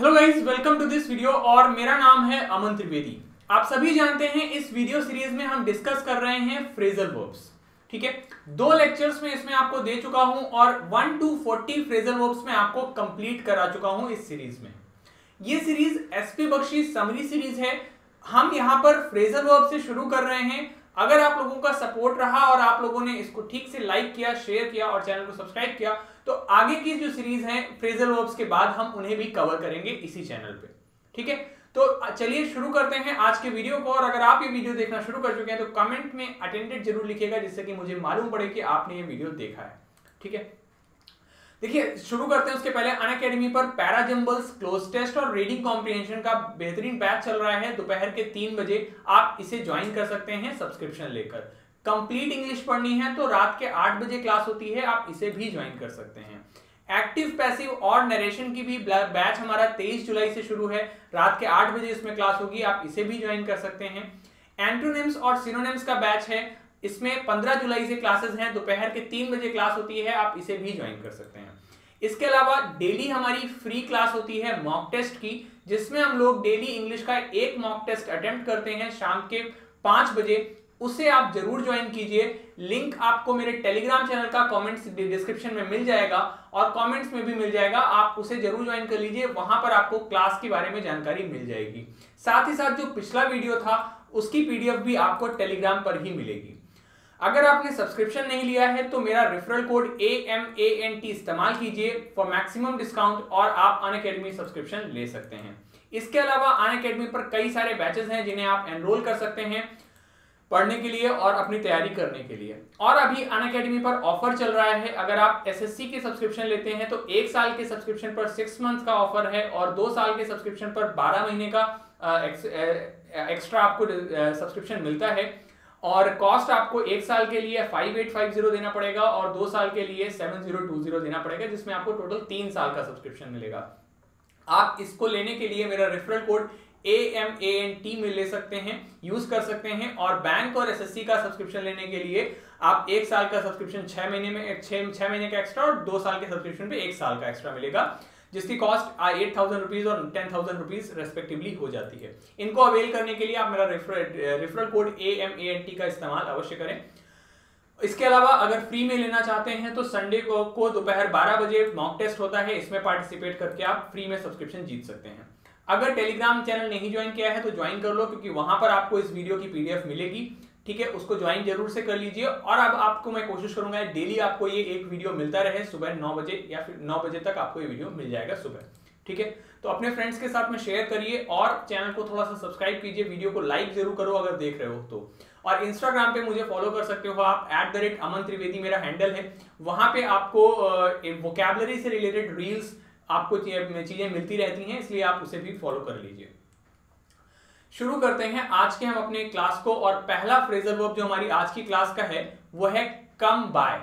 Hello guys, welcome to this video और मेरा नाम है अमन त्रिवेदी। आप सभी जानते हैं इस वीडियो सीरीज में हम डिस्कस कर रहे हैं फ्रेजल वर्ब्स। ठीक है, दो लेक्चर्स में इसमें आपको दे चुका हूं और 1 to 40 फ्रेजल वर्ब्स में आपको कंप्लीट करा चुका हूं इस सीरीज में। ये series SP Bakshi summary series है। हम यहाँ पर फ्रेजल वर्ब से शुरू कर रहे हैं। अगर आप लोगों का सपोर्ट रहा और आप लोगों ने इसको ठीक से लाइक किया, शेयर किया और चैनल को सब्सक्राइब किया तो आगे की जो सीरीज है फ्रेजल वर्ब्स के बाद हम उन्हें भी कवर करेंगे इसी चैनल पे। ठीक है, तो चलिए शुरू करते हैं आज के वीडियो को। और अगर आप ये वीडियो देखना शुरू कर चुके हैं तो कमेंट में अटेंडेड जरूर लिखिएगा, जिससे कि मुझे मालूम पड़े कि आपने ये वीडियो देखा है। ठीक है, देखिए शुरू करते हैं। उसके पहले अनअकैडमी पर पैराजंबल्स, क्लोज टेस्ट और रीडिंग कॉम्प्रिहेंशन का बेहतरीन बैच चल रहा है। दोपहर के 3 बजे आप इसे ज्वाइन कर सकते हैं सब्सक्रिप्शन लेकर। कंप्लीट इंग्लिश पढ़नी है तो रात के 8 बजे क्लास होती है, आप इसे भी ज्वाइन कर सकते हैं। एक्टिव, पैसिव और नरेशन की भी बैच हमारा 23 जुलाई से शुरू है, रात के 8 बजे इसमें क्लास होगी, आप इसे भी ज्वाइन कर सकते हैं। एंटोनिम्स और सिनोनिम्स का बैच है, इसमें 15 जुलाई से क्लासेस हैं, दोपहर के 3 बजे क्लास होती है, आप इसे भी ज्वाइन कर सकते हैं। इसके अलावा डेली हमारी फ्री क्लास होती है मॉक टेस्ट की, जिसमें हम लोग डेली इंग्लिश का एक मॉक टेस्ट अटेम्प्ट करते हैं शाम के 5 बजे। उसे आप जरूर ज्वाइन कीजिए। लिंक आपको मेरे टेलीग्राम चैनल का कमेंट्स डिस्क्रिप्शन में मिल जाएगा और कमेंट्स में भी मिल जाएगा, आप उसे जरूर ज्वाइन कर लीजिए। वहां पर आपको क्लास के बारे में जानकारी मिल जाएगी। साथ ही साथ जो पिछला वीडियो था उसकी PDF भी आपको टेलीग्राम पर ही मिलेगी। अगर आपने सब्सक्रिप्शन नहीं लिया है तो मेरा रेफरल कोड AMANT इस्तेमाल कीजिए फॉर मैक्सिमम डिस्काउंट और आप अनअकैडमी सब्सक्रिप्शन ले सकते हैं। इसके अलावा अनअकैडमी पर कई सारे बैचेस हैं जिन्हें आप एनरोल कर सकते हैं पढ़ने के लिए और अपनी तैयारी करने के लिए। और अभी अनअकैडमी पर ऑफर चल रहा है, अगर आप SSC के सब्सक्रिप्शन लेते हैं तो 1 साल के सब्सक्रिप्शन पर 6 मंथ का ऑफर है और 2 साल के सब्सक्रिप्शन पर 12 महीने का एक्स्ट्रा आपको सब्सक्रिप्शन मिलता है। और कॉस्ट आपको 1 साल के लिए 5850 देना पड़ेगा और 2 साल के लिए 7020 देना पड़ेगा, जिसमें आपको टोटल 3 साल का सब्सक्रिप्शन मिलेगा। आप इसको लेने के लिए मेरा रेफरल कोड AMANT में ले सकते हैं, यूज कर सकते हैं। और बैंक और SSC का सब्सक्रिप्शन लेने के लिए आप 1 साल का सब्सक्रिप्शन 6 महीने का एक्स्ट्रा और 2 साल के सब्सक्रिप्शन पे 1 साल का एक्स्ट्रा मिलेगा, जिसकी कॉस्ट 8000 रुपीज और 10,000 रुपीज रेस्पेक्टिवली हो जाती है। इनको अवेल करने के लिए आप मेरा रेफरल कोड AMANT का इस्तेमाल अवश्य करें। इसके अलावा अगर फ्री में लेना चाहते हैं तो संडे को दोपहर 12 बजे मॉक टेस्ट होता है, इसमें पार्टिसिपेट करके आप फ्री में सब्सक्रिप्शन जीत सकते हैं। अगर टेलीग्राम चैनल नहीं ज्वाइन किया है तो ज्वाइन कर लो, क्योंकि वहां पर आपको इस वीडियो की PDF मिलेगी। ठीक है, उसको ज्वाइन जरूर से कर लीजिए। और अब आपको मैं कोशिश करूंगा डेली आपको ये एक वीडियो मिलता रहे, सुबह 9 बजे या फिर 9 बजे तक आपको ये वीडियो मिल जाएगा सुबह। ठीक है, तो अपने फ्रेंड्स के साथ में शेयर करिए और चैनल को थोड़ा सा सब्सक्राइब कीजिए। वीडियो को लाइक जरूर करो अगर देख रहे हो तो। और इंस्टाग्राम पे मुझे फॉलो कर सकते हो आप, @AmanTrivedi मेरा हैंडल है। वहां पे आपको वोकैबुलरी से रिलेटेड रील्स, आपको चीजें मिलती रहती हैं, इसलिए आप उसे भी फॉलो कर लीजिए। शुरू करते हैं आज के हम अपने क्लास को। और पहला फ्रेजल वर्ब जो हमारी आज की क्लास का है वो है कम बाय।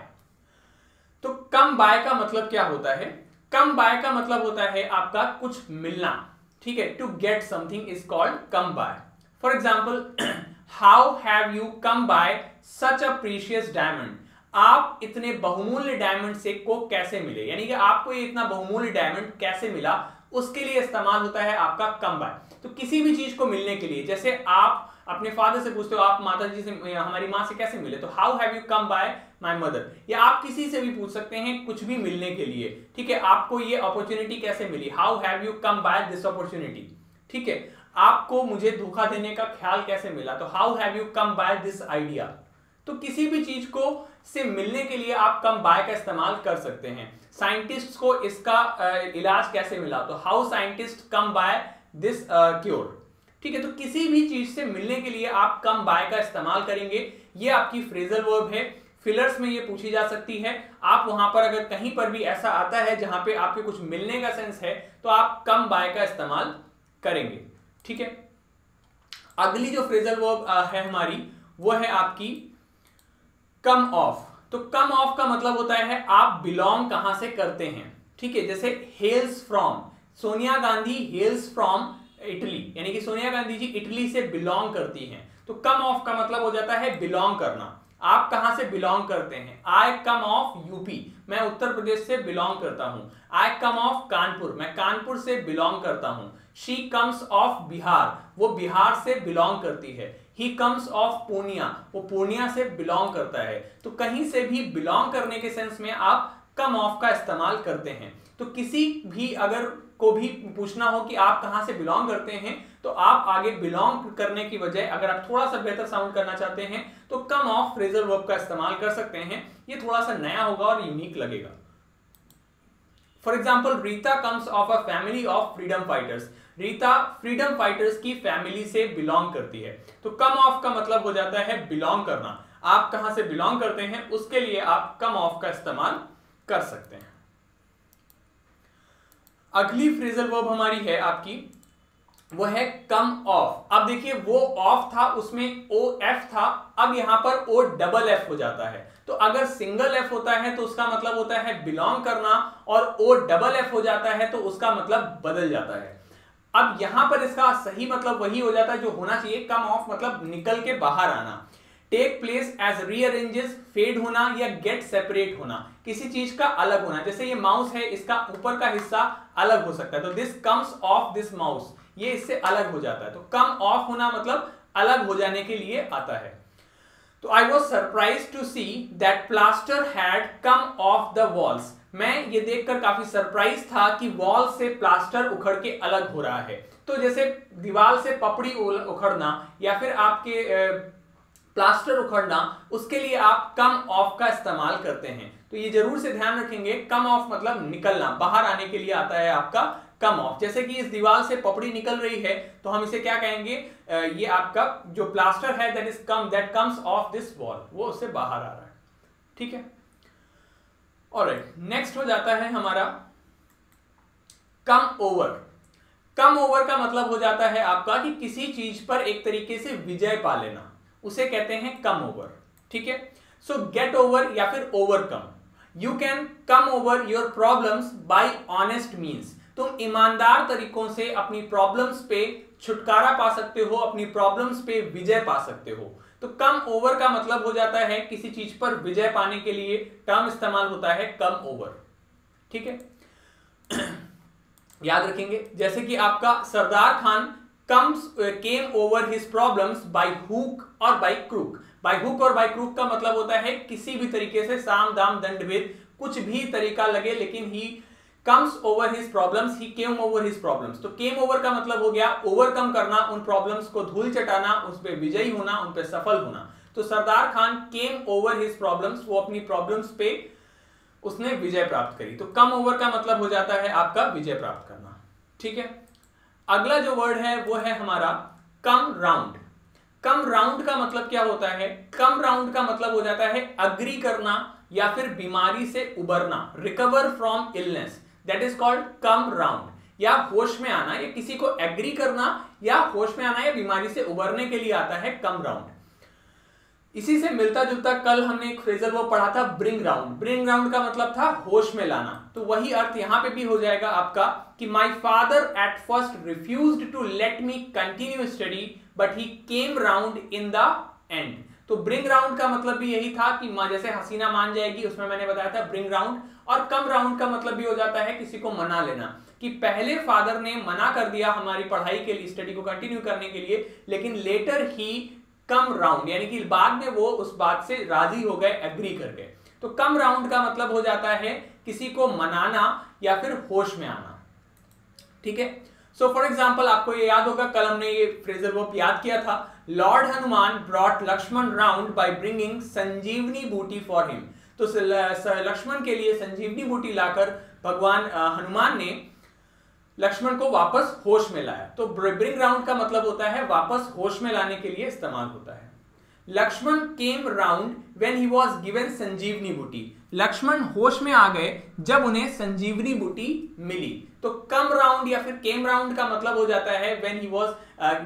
तो कम बाय का मतलब क्या होता है? कम बाय का मतलब होता है आपका कुछ मिलना। ठीक है, to get something is called come by. For example, how have you come by such a precious diamond. आप इतने बहुमूल्य डायमंड से को कैसे मिले, यानी कि आपको ये इतना बहुमूल्य डायमंड कैसे मिला, उसके लिए इस्तेमाल होता है आपका कम बाय। तो किसी भी चीज को मिलने के लिए, जैसे आप अपने फादर से पूछते हो आप माता जी से, हमारी माँ से कैसे मिले, तो how have you come by my mother. या आप किसी से भी पूछ सकते हैं कुछ भी मिलने के लिए। ठीक है, आपको ये अपॉर्चुनिटी कैसे मिली, how have you come by this opportunity. ठीक है, आपको मुझे धोखा देने का ख्याल कैसे मिला, तो how have you come by this idea. तो किसी भी चीज को से मिलने के लिए आप कम बाय का इस्तेमाल कर सकते हैं। साइंटिस्ट को इसका इलाज कैसे मिला, तो how scientist come by this cure. ठीक है, तो किसी भी चीज से मिलने के लिए आप कम बाय का इस्तेमाल करेंगे। ये आपकी फ्रेजल वर्ब है, फिलर्स में ये पूछी जा सकती है। आप वहां पर अगर कहीं पर भी ऐसा आता है जहां पे आपके कुछ मिलने का सेंस है तो आप कम बाय का इस्तेमाल करेंगे। ठीक है, अगली जो फ्रेजल वर्ब है हमारी वो है आपकी कम ऑफ। तो कम ऑफ का मतलब होता है आप बिलोंग कहां से करते हैं। ठीक है, जैसे hails from, Sonia Gandhi hails from Italy, यानी कि सोनिया गांधी जी इटली से बिलोंग करती हैं। तो कम ऑफ का मतलब हो जाता है बिलोंग करना। आप कहां से बिलोंग करते हैं? आई कम ऑफ यूपी, मैं उत्तर प्रदेश से बिलोंग करता हूं। आई कम ऑफ कानपुर, मैं कानपुर से बिलोंग करता हूं। शी कम्स ऑफ बिहार, वो बिहार से बिलोंग करती है। ही कम्स ऑफ पूर्णिया, वो पूर्णिया से बिलोंग करता है। तो कहीं से भी बिलोंग करने के सेंस में आप कम ऑफ का इस्तेमाल करते हैं। तो किसी भी अगर को भी पूछना हो कि आप कहां से बिलोंग करते हैं, तो आप आगे बिलोंग करने की बजाय अगर आप थोड़ा सा बेहतर साउंड करना चाहते हैं तो कम ऑफ फ्रेजल वर्ब का इस्तेमाल कर सकते हैं। ये थोड़ा सा नया होगा और यूनिक लगेगा। For example, Rita comes of a family of freedom fighters, Rita freedom fighters की फैमिली से बिलोंग करती है। तो कम ऑफ का मतलब हो जाता है बिलोंग करना। आप कहां से बिलोंग करते हैं, उसके लिए आप कम ऑफ का इस्तेमाल कर सकते हैं। अगली फ्रेजल वर्ब हमारी है आपकी, वो है कम ऑफ। अब देखिए, वो ऑफ था, उसमें ओ एफ था, अब यहां पर ओ डबल एफ हो जाता है। तो अगर सिंगल एफ होता है तो उसका मतलब होता है बिलोंग करना, और ओ डबल एफ हो जाता है तो उसका मतलब बदल जाता है। अब यहां पर इसका सही मतलब वही हो जाता है जो होना चाहिए। कम ऑफ मतलब निकल के बाहर आना। Take place as rearranges, fade होना या गेट सेपरेट होना, किसी चीज का अलग होना। जैसे ये माउस है, इसका ऊपर का हिस्सा अलग हो सकता है, तो this comes of this mouse, ये इससे अलग हो जाता है। तो कम ऑफ होना मतलब अलग हो जाने के लिए आता है। तो I was surprise to see that plaster had come off the walls, मैं ये देखकर काफी सरप्राइज था कि वॉल से प्लास्टर उखड़ के अलग हो रहा है। तो जैसे दीवार से पपड़ी उखड़ना या फिर आपके प्लास्टर उखड़ना, उसके लिए आप कम ऑफ का इस्तेमाल करते हैं। तो ये जरूर से ध्यान रखेंगे, कम ऑफ मतलब निकलना, बाहर आने के लिए आता है आपका कम ऑफ। जैसे कि इस दीवार से पपड़ी निकल रही है, तो हम इसे क्या कहेंगे, ये आपका जो प्लास्टर है that is come, that comes of this wall, वो उससे बाहर आ रहा है। ठीक है, ऑलराइट। नेक्स्ट हो जाता है हमारा कम ओवर। कम ओवर का मतलब हो जाता है आपका कि किसी चीज पर एक तरीके से विजय पा लेना, उसे कहते हैं कम ओवर। ठीक है, सो गेट ओवर या फिर overcome. You can come over your problems by honest means, तुम ईमानदार तरीकों से अपनी प्रॉब्लम्स पे छुटकारा पा सकते हो, अपनी प्रॉब्लम्स पे विजय पा सकते हो। तो कम ओवर का मतलब हो जाता है किसी चीज पर विजय पाने के लिए टर्म इस्तेमाल होता है कम ओवर। ठीक है, याद रखेंगे। जैसे कि आपका Sardar Khan came over his problems by hook और बाय क्रूक। बाय हुक और बाय क्रूक का मतलब होता है किसी भी तरीके से, साम दाम दंडभेद, कुछ भी तरीका लगे, लेकिन he comes over his problems, he came over his problems. तो केम ओवर का मतलब हो गया ओवरकम करना, उन प्रॉब्लम्स को धूल चटाना, उस पर विजयी होना, उन पर सफल होना। तो Sardar Khan came over his problems, वो अपनी प्रॉब्लम्स पे उसने विजय प्राप्त करी। तो कम ओवर का मतलब हो जाता है आपका विजय प्राप्त करना। ठीक है, अगला जो वर्ड है वो है हमारा कम राउंड। कम राउंड का मतलब क्या होता है? कम राउंड का मतलब हो जाता है अग्री करना या फिर बीमारी से उबरना, recover from illness, that is called come round. या होश में आना, या किसी को एग्री करना या होश में आना या बीमारी से उबरने के लिए आता है कम राउंड। इसी से मिलता जुलता कल हमने एक फ्रेजल वर्ब पढ़ा था, ब्रिंग राउंड। ब्रिंग राउंड का मतलब था होश में लाना। तो वही अर्थ यहां पे भी हो जाएगा आपका कि my father at first refused to let me continue study but he came round in the end. तो ब्रिंग राउंड का मतलब भी यही था कि मां जैसे हसीना मान जाएगी, उसमें मैंने बताया था ब्रिंग राउंड। और कम राउंड का मतलब भी हो जाता है किसी को मना लेना, कि पहले फादर ने मना कर दिया हमारी पढ़ाई के लिए, स्टडी को कंटिन्यू करने के लिए, लेकिन लेटर ही कम राउंड, यानी कि बाद में वो उस बात से राजी हो गए, एग्री कर गए। तो कम राउंड का मतलब हो जाता है किसी को मनाना या फिर होश में आना। ठीक है, सो फॉर एग्जाम्पल, आपको ये याद होगा, कल हमने ये फ्रेजल वर्ब याद किया था, Lord Hanuman brought Lakshman round by bringing Sanjeevani booti for him. तो लक्ष्मण के लिए संजीवनी बूटी लाकर भगवान हनुमान ने लक्ष्मण को वापस होश में लाया। तो ब्रिंग राउंड का मतलब होता है वापस होश में लाने के लिए इस्तेमाल होता है। Lakshman came round when he was given Sanjeevani booti, Lakshman होश में आ गए जब उन्हें संजीवनी बूटी मिली। तो कम राउंड या फिर केम राउंड का मतलब हो जाता है व्हेन ही वाज,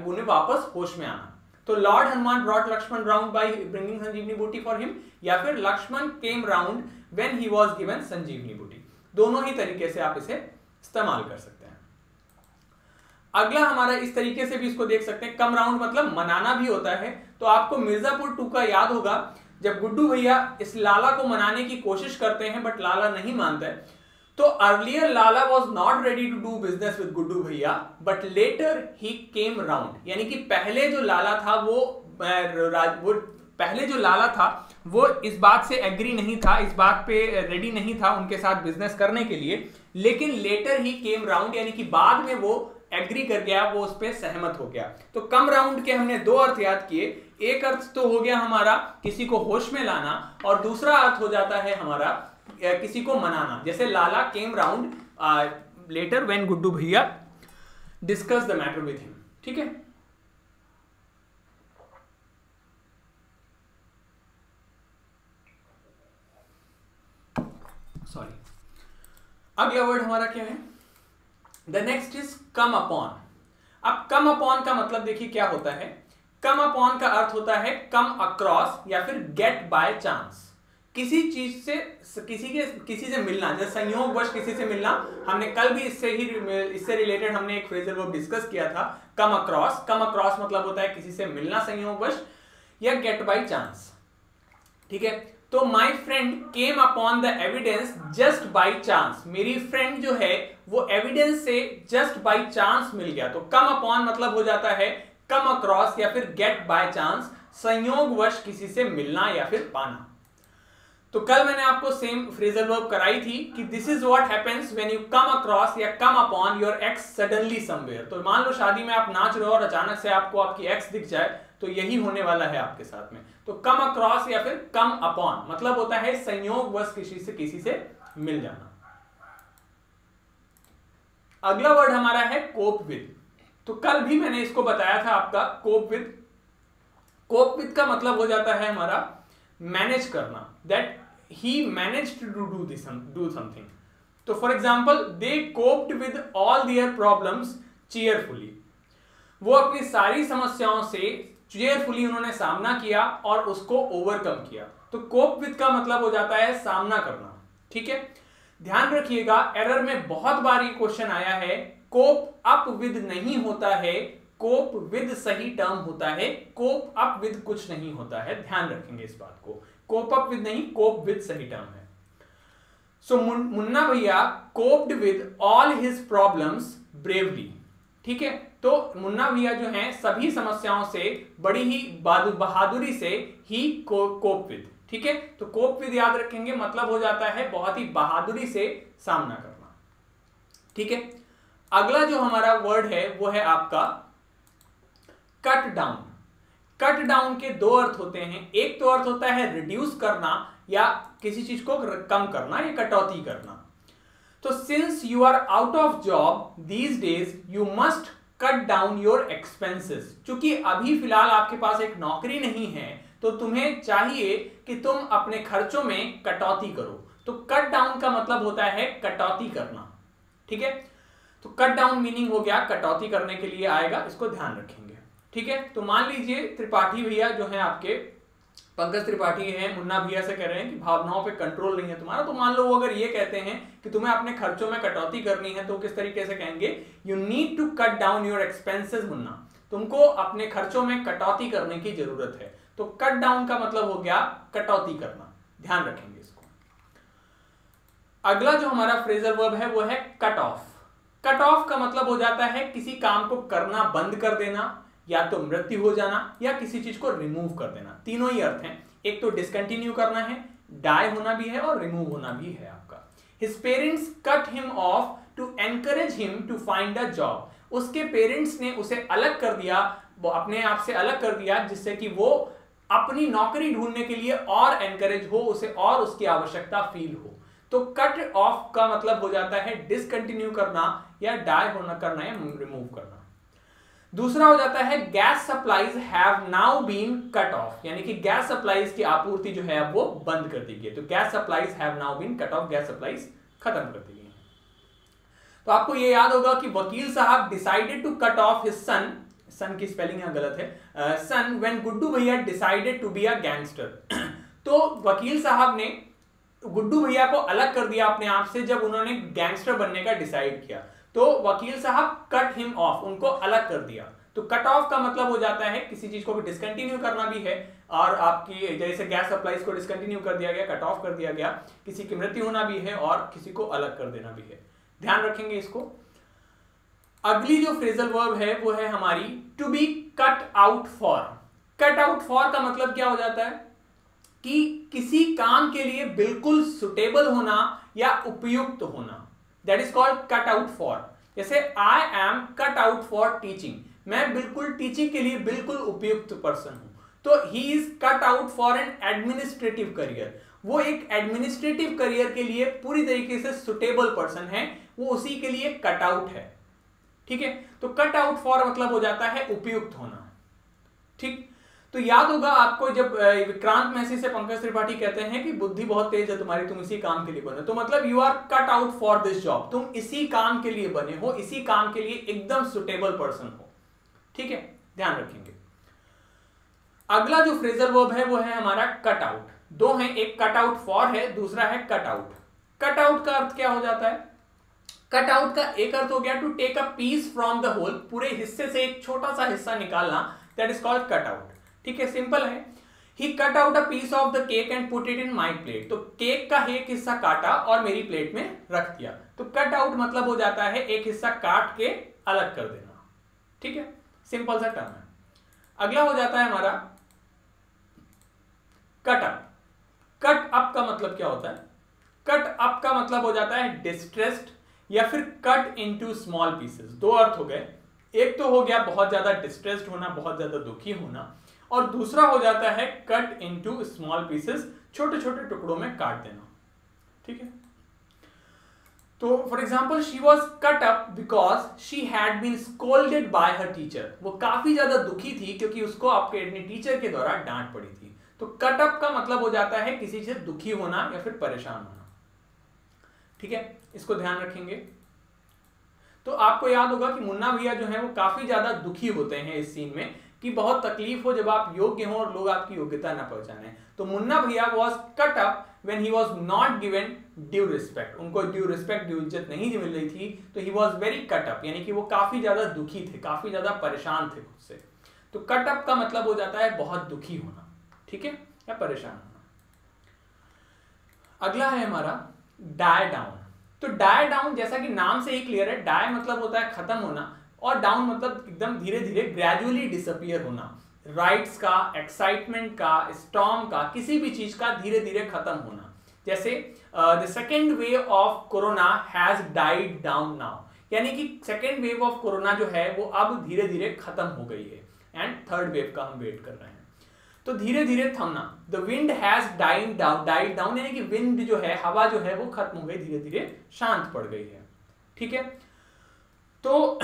उन्हें वापस होश में आना। तो Lord Hanuman brought Lakshman round by bringing Sanjeevani booti for him, या फिर Lakshman came round when he was given Sanjeevani booti, दोनों ही तरीके से आप इसे इस्तेमाल कर सकते हैं। अगला हमारा इस तरीके से भी इसको देख सकते हैं, कम राउंड मतलब मनाना भी होता है। तो आपको मिर्जापुर 2 का याद होगा, जब गुड्डू भैया इस लाला को मनाने की कोशिश करते हैं बट लाला नहीं मानता है, तो earlier Lala was not ready to do business with Guddu bhaiya but later he came round, यानी कि पहले जो लाला था वो इस बात से एग्री नहीं था, इस बात पे रेडी नहीं था उनके साथ बिजनेस करने के लिए, लेकिन लेटर ही केम राउंड यानी कि बाद में वो एग्री कर गया, वो उस पर सहमत हो गया। तो कम राउंड के हमने दो अर्थ याद किए, एक अर्थ तो हो गया हमारा किसी को होश में लाना और दूसरा अर्थ हो जाता है हमारा किसी को मनाना, जैसे Lala came round later when Guddu bhaiya discuss the matter with him. ठीक है, सॉरी, अगला वर्ड हमारा क्या है, the next is come upon. अब कम अपॉन का मतलब देखिए क्या होता है, कम अपॉन का अर्थ होता है कम अक्रॉस या फिर गेट बाय चांस, किसी चीज से किसी से मिलना, जैसे संयोगवश किसी से मिलना। हमने कल भी इससे रिलेटेड हमने एक फ्रेजल वर्ब डिस्कस किया था, कम अक्रॉस। कम अक्रॉस मतलब होता है किसी से मिलना संयोगवश या गेट बाय चांस। ठीक है, तो my friend came upon the evidence just by chance, मेरी फ्रेंड जो है वो एविडेंस से जस्ट बाय चांस मिल गया। तो कम अपॉन मतलब हो जाता है कम अक्रॉस या फिर गेट बाय चांस, संयोगवश किसी से मिलना या फिर पाना। तो कल मैंने आपको सेम फ्रेजल वर्ब कराई थी कि this is what happens when you come across या come upon your ex suddenly somewhere. तो मान लो शादी में आप नाच रहे हो और अचानक से आपको आपकी एक्स दिख जाए, तो यही होने वाला है आपके साथ में। तो कम अक्रॉस या फिर कम अपॉन मतलब होता है संयोगवश किसी से मिल जाना। अगला वर्ड हमारा है कोप विद। तो कल भी मैंने इसको बताया था आपका, कोप विद। कोप विद का मतलब हो जाता है हमारा मैनेज करना, that he manage to do something. तो for example, they coped with all their problems cheerfully, वो अपनी सारी समस्याओं से चीयरफुली उन्होंने सामना किया और उसको ओवरकम किया। तो कोप विद का मतलब हो जाता है सामना करना। ठीक है, ध्यान रखिएगा एरर में बहुत बार ये क्वेश्चन आया है, कोप अप विद नहीं होता है, कोप विद सही टर्म होता है, कोप अप विद कुछ नहीं होता है। ध्यान रखेंगे इस बात को, कोप अप विद नहीं, कोप विद सही टर्म है। So Munna bhaiya coped with all his problems bravely. ठीक है, तो मुन्ना भैया जो हैं सभी समस्याओं से बड़ी ही बहादुरी से ही कोप विद। ठीक है, तो कोप विद याद रखेंगे मतलब हो जाता है बहुत ही बहादुरी से सामना करना। ठीक है, अगला जो हमारा वर्ड है वो है आपका कट डाउन। कट डाउन के दो अर्थ होते हैं, एक तो अर्थ होता है रिड्यूस करना या किसी चीज को कम करना या कटौती करना। तो since you are out of job these days you must cut down your expenses, चूंकि अभी फिलहाल आपके पास एक नौकरी नहीं है तो तुम्हें चाहिए कि तुम अपने खर्चों में कटौती करो। तो कट डाउन का मतलब होता है कटौती करना। ठीक है, तो कट डाउन मीनिंग हो गया, कटौती करने के लिए आएगा, इसको ध्यान रखेंगे। ठीक है, तो मान लीजिए त्रिपाठी भैया जो है आपके, पंकज त्रिपाठी हैं, मुन्ना भैया से कह रहे हैं कि भावनाओं पे कंट्रोल नहीं है तुम्हारा। तो मान लो वो अगर ये कहते हैं कि तुम्हें अपने खर्चों में कटौती करनी है तो किस तरीके से कहेंगे, you need to cut down your expenses Munna, तुमको अपने खर्चों में कटौती करने की जरूरत है। तो कट डाउन का मतलब हो गया कटौती करना, ध्यान रखेंगे इसको। अगला जो हमारा फ्रेजल वर्ब है वो है कट ऑफ। कट ऑफ का मतलब हो जाता है किसी काम को करना बंद कर देना, या तो मृत्यु हो जाना या किसी चीज को रिमूव कर देना। तीनों ही अर्थ हैं, एक तो डिसकंटिन्यू करना है, डाई होना भी है और रिमूव होना भी है आपका। His parents cut him off to encourage him to find a job, उसके पेरेंट्स ने उसे अलग कर दिया, वो अपने आप से अलग कर दिया जिससे कि वो अपनी नौकरी ढूंढने के लिए और एनकरेज हो, उसे और उसकी आवश्यकता फील हो। तो कट ऑफ का मतलब हो जाता है डिसकंटिन्यू करना या डाई होना करना या रिमूव करना। दूसरा हो जाता है gas supplies have now been cut off, यानी कि गैस सप्लाईज की आपूर्ति जो है अब वो बंद कर दी गई है। तो gas supplies have now been cut off, gas supplies खत्म कर दी गई है। तो आपको ये याद होगा कि वकील साहब decided to cut off his son, son की स्पेलिंग यहाँ गलत है, सन व्हेन गुड्डू भैया decided to be a gangster. तो वकील साहब ने गुड्डू भैया को अलग कर दिया अपने आप से जब उन्होंने गैंगस्टर बनने का डिसाइड किया। तो वकील साहब कट हिम ऑफ, उनको अलग कर दिया। तो कट ऑफ का मतलब हो जाता है किसी चीज को भी डिसकंटिन्यू करना भी है, और आपकी जैसे गैस सप्लाईज को डिसकंटिन्यू कर दिया गया, कट ऑफ कर दिया गया, किसी की मृत्यु होना भी है और किसी को अलग कर देना भी है, ध्यान रखेंगे इसको। अगली जो फ्रेजल वर्ब है वो है हमारी to be cut out for. Cut out for का मतलब क्या हो जाता है कि किसी काम के लिए बिल्कुल सुटेबल होना या उपयुक्त होना, that is called cut out for. जैसे I am cut out for teaching, मैं बिल्कुल टीचिंग के लिए बिल्कुल उपयुक्त पर्सन हूं। तो he is cut out for an administrative career, वो एक एडमिनिस्ट्रेटिव करियर के लिए पूरी तरीके से सुटेबल पर्सन है, वो उसी के लिए कट आउट है, ठीक है। तो कट आउट फॉर मतलब हो जाता है उपयुक्त होना, ठीक। तो याद होगा आपको जब विक्रांत मैसी से पंकज त्रिपाठी कहते हैं कि बुद्धि बहुत तेज है तुम्हारी, तुम इसी काम के लिए बने, तो मतलब you are cut out for this job, तुम इसी काम के लिए बने हो, इसी काम के लिए एकदम सुटेबल पर्सन हो, ठीक है, ध्यान रखेंगे। अगला जो फ्रेजल वर्ब है वो है हमारा कट आउट। दो है, एक कट आउट फॉर है, दूसरा है कट आउट। कट आउट का अर्थ क्या हो जाता है? कट आउट का एक अर्थ हो गया to take a piece from the whole, पूरे हिस्से से एक छोटा सा हिस्सा निकालना, that is called cut out, ठीक है, सिंपल है। He cut out a piece of the cake and put it in my plate, तो केक का एक हिस्सा काटा और मेरी प्लेट में रख दिया। तो कट आउट मतलब हो जाता है एक हिस्सा काट के अलग कर देना, ठीक है, सिंपल सा टर्म है। अगला हो जाता है हमारा कट अप। कट अप का मतलब क्या होता है? कट अप का मतलब हो जाता है डिस्ट्रेस्ड या फिर कट इनटू स्मॉल पीसेस। दो अर्थ हो गए, एक तो हो गया बहुत ज्यादा डिस्ट्रेस्ड होना, बहुत ज्यादा दुखी होना, और दूसरा हो जाता है कट इनटू स्मॉल पीसेस, छोटे छोटे टुकड़ों में काट देना, ठीक है। तो for example she was cut up because she had been scolded by her teacher, वो काफी ज्यादा दुखी थी क्योंकि उसको आपके अपने टीचर के द्वारा डांट पड़ी थी। तो कट अप का मतलब हो जाता है किसी से दुखी होना या फिर परेशान होना, ठीक है, इसको ध्यान रखेंगे। तो आपको याद होगा कि मुन्ना भैया जो है वो काफी ज्यादा दुखी होते हैं इस सीन में कि बहुत तकलीफ हो जब आप योग्य हो और लोग आपकी योग्यता ना पहचाने। तो मुन्ना भैया was cut up when he was not given due respect, उनको ड्यू रिस्पेक्ट, ड्यू इज्जत नहीं मिल रही थी, तो he was very cut up, यानी कि वो काफी ज्यादा दुखी थे, काफी ज्यादा परेशान थे खुद से। तो कट अप का मतलब हो जाता है बहुत दुखी होना, ठीक है, या परेशान होना। अगला है हमारा डाई डाउन। तो डाई डाउन जैसा कि नाम से ही क्लियर है, डाई मतलब होता है खत्म होना और डाउन मतलब एकदम धीरे धीरे ग्रेजुअली डिसअपियर होना, राइट्स का, एक्साइटमेंट का, स्टॉर्म का, किसी भी चीज का धीरे धीरे खत्म होना। जैसे the second wave of corona has died down now, यानी कि सेकेंड वेव ऑफ कोरोना जो है वो अब धीरे धीरे खत्म हो गई है, एंड थर्ड वेव का हम वेट कर रहे हैं। तो धीरे धीरे थमना, the wind has died down, यानी कि विंड जो है, हवा जो है वो खत्म हो गई, धीरे धीरे शांत पड़ गई है, ठीक है। तो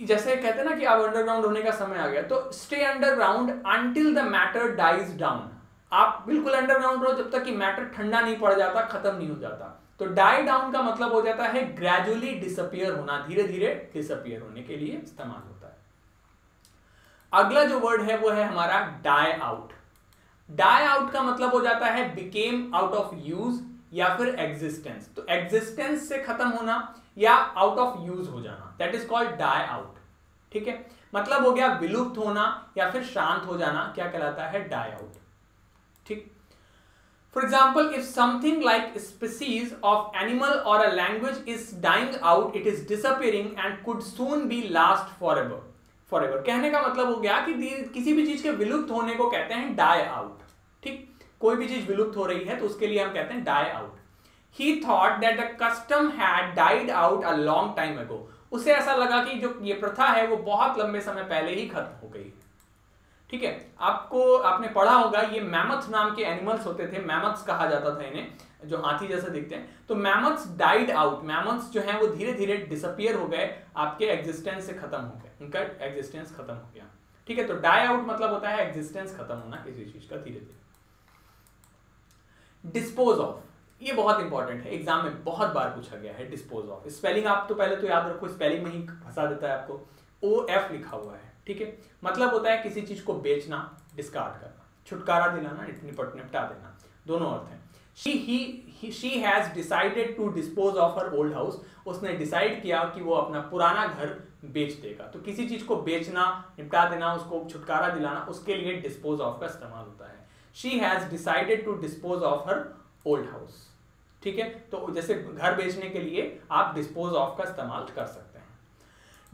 जैसे कहते हैं ना कि अब अंडरग्राउंड होने का समय आ गया, तो stay underground until the matter dies down, आप बिल्कुल अंडरग्राउंड रहो जब तक कि मैटर ठंडा नहीं पड़ जाता, खत्म नहीं हो जाता। तो डाई डाउन का मतलब हो जाता है ग्रेजुअली डिसअपियर होना, धीरे धीरे डिसअपियर होने के लिए इस्तेमाल होता है। अगला जो वर्ड है वो है हमारा डाई आउट। डाई आउट का मतलब हो जाता है बिकेम आउट ऑफ यूज या फिर एग्जिस्टेंस, तो एग्जिस्टेंस से खत्म होना या आउट ऑफ यूज हो जाना, that is called die out, ठीक है, मतलब हो गया विलुप्त होना या फिर शांत हो जाना, क्या कहलाता है डाई आउट, ठीक। For example if something like species of animal और a language is dying out, it is disappearing and could soon be last for ever. Forever कहने का मतलब हो गया कि किसी भी चीज के विलुप्त होने को कहते हैं डाई आउट, ठीक, कोई भी चीज विलुप्त हो रही है तो उसके लिए हम कहते हैं die out. He thought that the custom had died out a long time ago, उसे ऐसा लगा कि जो ये प्रथा है वो बहुत लंबे समय पहले ही खत्म हो गई, ठीक है। आपने पढ़ा होगा ये मैमथ नाम के एनिमल्स होते थे, मैमथ्स कहा जाता था इन्हें, जो हाथी जैसे दिखते हैं। तो मैमथ्स डाइड आउट, मैमथ्स जो हैं वो धीरे धीरे डिसअपियर हो गए, आपके एग्जिस्टेंस से खत्म हो गए, उनका एग्जिस्टेंस खत्म हो गया, ठीक है। तो डाई आउट मतलब होता है एग्जिस्टेंस खत्म होना किसी चीज का धीरे धीरे। डिस्पोज ऑफ, ये बहुत इंपॉर्टेंट है, एग्जाम में बहुत बार पूछा गया है डिस्पोज ऑफ। स्पेलिंग आप तो पहले तो याद रखो, स्पेलिंग में ही फंसा देता है आपको, OF लिखा हुआ है, ठीक है, मतलब होता है किसी चीज को बेचना, डिस्कार्ड करना, छुटकारा दिलाना, निपटा देना, दोनों अर्थ हैं। she has decided to dispose of her old house. उसने डिसाइड किया कि वो अपना पुराना घर बेच देगा. तो किसी चीज को बेचना, निपटा देना, उसको छुटकारा दिलाना, उसके लिए डिस्पोज ऑफ का इस्तेमाल होता है. She has decided to dispose of her old house. ठीक है, तो जैसे घर बेचने के लिए आप डिस्पोज ऑफ का इस्तेमाल कर सकते हैं.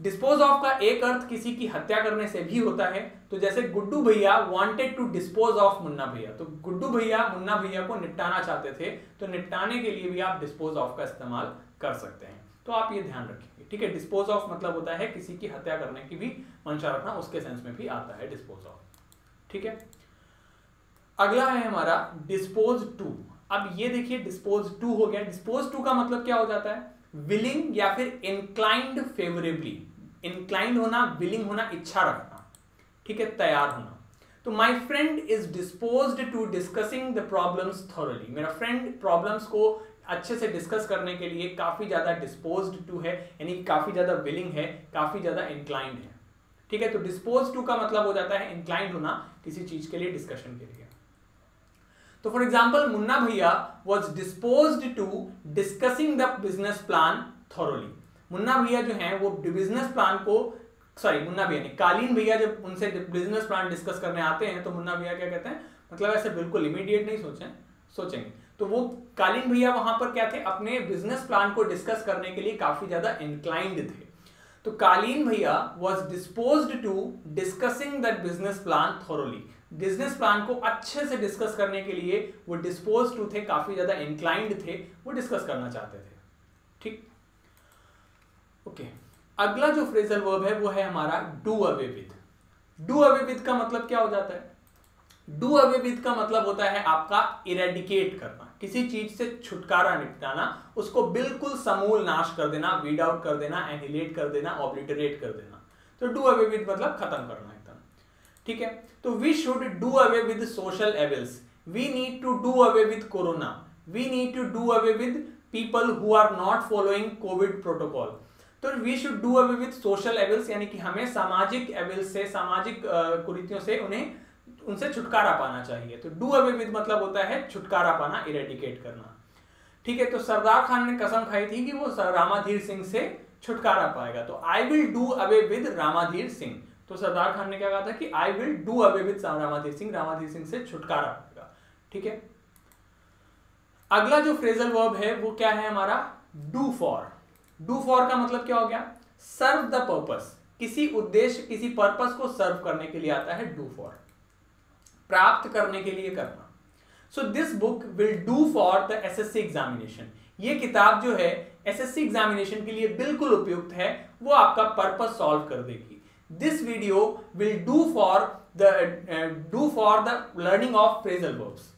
डिस्पोज ऑफ का एक अर्थ किसी की हत्या करने से भी होता है. तो जैसे गुड्डू भैया wanted to dispose of Munna भैया, तो गुड्डू भैया मुन्ना भैया को निपटाना चाहते थे, तो निपटाने के लिए भी आप डिस्पोज ऑफ का इस्तेमाल कर सकते हैं. तो आप ये ध्यान रखेंगे. ठीक है, डिस्पोज ऑफ मतलब होता है किसी की हत्या करने की भी मंशा रखना, उसके सेंस में भी आता है डिस्पोज ऑफ. ठीक है, अगला है हमारा डिस्पोज टू. अब ये देखिए डिस्पोज टू हो गया. डिस्पोज टू का मतलब क्या हो जाता है? विलिंग या फिर इंक्लाइंड फेवरेबली. इंक्लाइंड होना, विलिंग होना, इच्छा रखना. ठीक है, तैयार होना. तो my friend is disposed to discussing the problems thoroughly. मेरा फ्रेंड प्रॉब्लम्स को अच्छे से डिस्कस करने के लिए काफी ज्यादा डिस्पोज्ड टू है, यानी काफी ज्यादा विलिंग है, काफी ज्यादा इंक्लाइंड है. ठीक है, तो डिस्पोज्ड टू का मतलब हो जाता है इंक्लाइंड होना किसी चीज के लिए, डिस्कशन के लिए. तो फॉर एग्जांपल मुन्ना भैया was disposed to discussing the business plan thoroughly. Munna भैया जो है वो बिजनेस प्लान को, सॉरी मुन्ना भैया नहीं, कालीन भैया जब उनसे बिजनेस प्लान डिस्कस करने आते हैं तो मुन्ना भैया क्या कहते हैं, मतलब ऐसे बिल्कुल इमीडिएट नहीं सोचेंगे. तो वो कालीन भैया वहां पर क्या थे, अपने बिजनेस प्लान को डिस्कस करने के लिए काफी ज्यादा इंक्लाइंड थे. तो कालीन भैया was disposed to discussing that business plan thoroughly. Business plan को अच्छे से डिस्कस करने के लिए वो डिस्पोज्ड टू थे, काफी ज्यादा इंक्लाइंड थे, वो डिस्कस करना चाहते थे. ठीक, ओके. अगला जो फ्रेजल वर्ब है वो है हमारा do away with. Do away with का मतलब क्या हो जाता है? डू अवे विद का मतलब होता है आपका इरेडिकेट करना, किसी चीज से छुटकारा निपटाना, उसको बिल्कुल समूल नाश कर देना, वीड आउट कर देना, एनिलेट कर देना, ऑब्लिटरेट कर देना. तो डू अवे विद मतलब खत्म करना एकदम. ठीक है, तो we should do away with social evils. We need to do away with corona. We need to do away with people who are not following Covid protocol. तो we should do away with social evils, यानी कि हमें सामाजिक evils से, सामाजिक कुरीतियों से उनसे छुटकारा पाना चाहिए. तो डू अवे विद मतलब होता है छुटकारा पाना, इरेडिकेट करना. ठीक है, तो सरदार खान ने कसम खाई थी कि वो रामधीर सिंह से छुटकारा पाएगा, तो I will do away with Ramadhir Singh. तो सरदार खान ने क्या कहा था कि I will do away with Ramadhir Singh, Ramadhir Singh से छुटकारा पाएगा. ठीक है, अगला जो फ्रेजल वर्ब है वो क्या है हमारा? Do for. डू फॉर का मतलब क्या हो गया? Serve the purpose. किसी उद्देश्य, किसी पर्पस को सर्व करने के लिए आता है डू फॉर, प्राप्त करने के लिए करना. So this book will do for the SSC examination. ये किताब जो है एसएससी एग्जामिनेशन के लिए बिल्कुल उपयुक्त है, वो आपका पर्पस सॉल्व कर देगी. This video will do for the learning of phrasal verbs.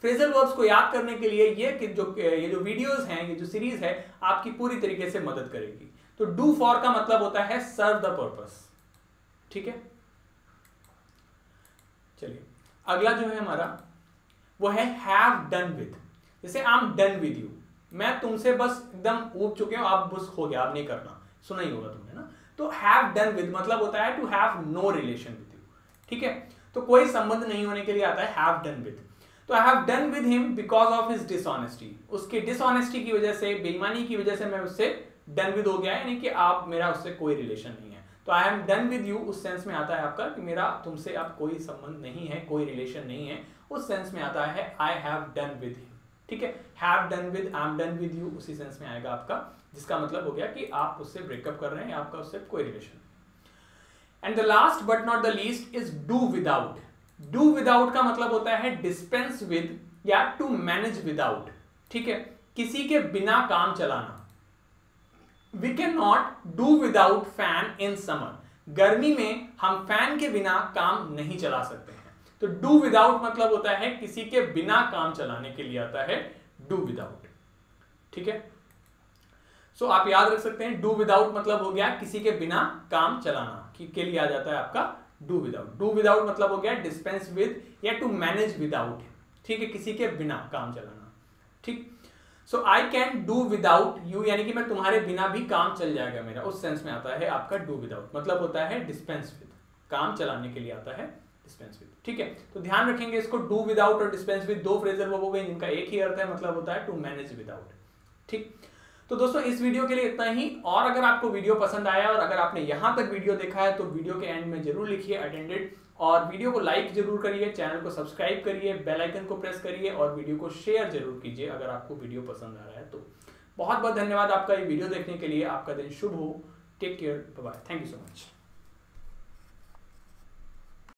Phrasal verbs को याद करने के लिए ये जो वीडियोस हैं, ये जो सीरीज है, आपकी पूरी तरीके से मदद करेगी. तो डू फॉर का मतलब होता है सर्व द पर्पस. ठीक है, चलिए अगला जो है हमारा वो है हैव डन विद. जैसे I am done with you, मैं तुमसे बस एकदम ऊब चुके हो, आप बस हो गया, आप नहीं करना, सुना ही होगा तुमने ना. तो हैव डन विद मतलब होता है to have no relation with you. ठीक है, तो कोई संबंध नहीं होने के लिए आता है हैव डन विद. तो I have done with him because of his dishonesty. उसकी डिसऑनेस्टी की वजह से, बेईमानी की वजह से मैं उससे डन विद हो गया, यानी कि आप, मेरा उससे कोई रिलेशन नहीं है. तो I am done with you उस सेंस में आता है आपका कि मेरा तुमसे अब कोई संबंध नहीं है, कोई रिलेशन नहीं है, उस सेंस में आता है I have done with him. ठीक है, have done with, I am done with you उसी सेंस में आएगा आपका, जिसका मतलब हो गया कि आप उससे ब्रेकअप कर रहे हैं, आपका उससे कोई रिलेशन नहीं. And the last but not the least is do without. Do without का मतलब होता है डिस्पेंस विद या टू मैनेज विदाउट. ठीक है, किसी के बिना काम चलाना. We cannot do without fan in summer. गर्मी में हम फैन के बिना काम नहीं चला सकते हैं. तो do without मतलब होता है किसी के बिना काम चलाने के लिए आता है do without. ठीक है, सो आप याद रख सकते हैं do without मतलब हो गया किसी के बिना काम चलाना, के लिए आ जाता है आपका do without. do without मतलब हो गया dispense with या to manage without. ठीक है, किसी के बिना काम चलाना. ठीक, so I can do without you, यानी कि मैं तुम्हारे बिना भी काम चल जाएगा मेरा, उस सेंस में आता है आपका डू विदाउट. मतलब होता है डिस्पेंस विद, काम चलाने के लिए आता है डिस्पेंस विद, ठीक है। तो ध्यान रखेंगे इसको, डू विदाउट और डिस्पेंस विद दो फ्रेजल वर्ब हो गए जिनका एक ही अर्थ है, मतलब होता है टू मैनेज विदाउट, ठीक। तो दोस्तों इस वीडियो के लिए इतना ही, और अगर आपको वीडियो पसंद आया और अगर आपने यहाँ तक वीडियो देखा है तो वीडियो के एंड में जरूर लिखिए अटेंडेड, और वीडियो को लाइक जरूर करिए, चैनल को सब्सक्राइब करिए, बेल आइकन को प्रेस करिए और वीडियो को शेयर जरूर कीजिए अगर आपको वीडियो पसंद आ रहा है। तो बहुत बहुत धन्यवाद आपका ये वीडियो देखने के लिए, आपका दिन शुभ हो, take care, bye, thank you so much.